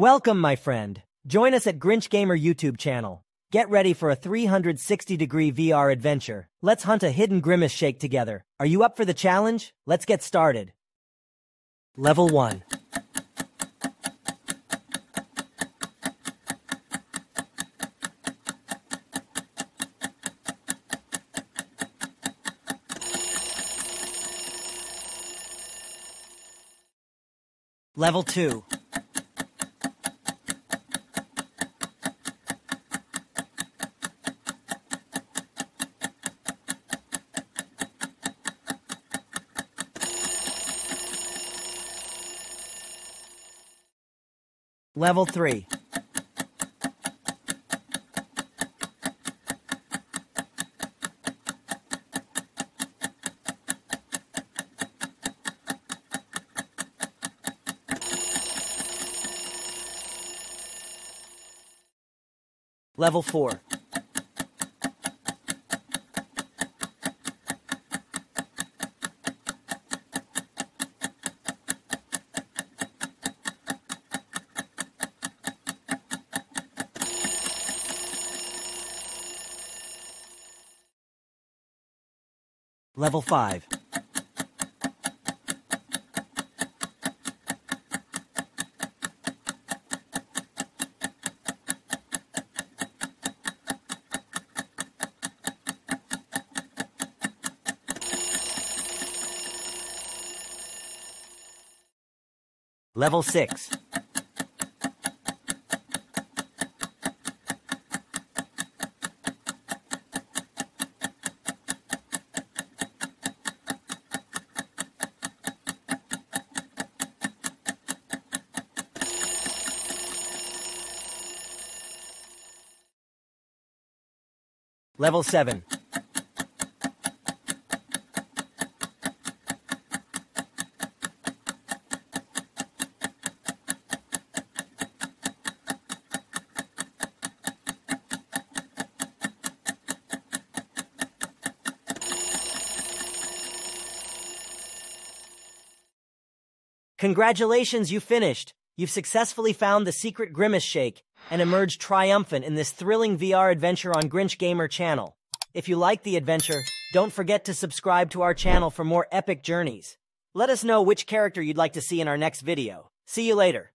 Welcome, my friend. Join us at Grinch Gamer YouTube channel. Get ready for a 360-degree VR adventure. Let's hunt a hidden Grimace Shake together. Are you up for the challenge? Let's get started. Level 1. Level 2. Level 3. Level 4. Level 5. Level 6. Level 7. Congratulations, you finished! You've successfully found the secret Grimace Shake and emerged triumphant in this thrilling VR adventure on Grinch Gamer channel. If you like the adventure, don't forget to subscribe to our channel for more epic journeys. Let us know which character you'd like to see in our next video. See you later.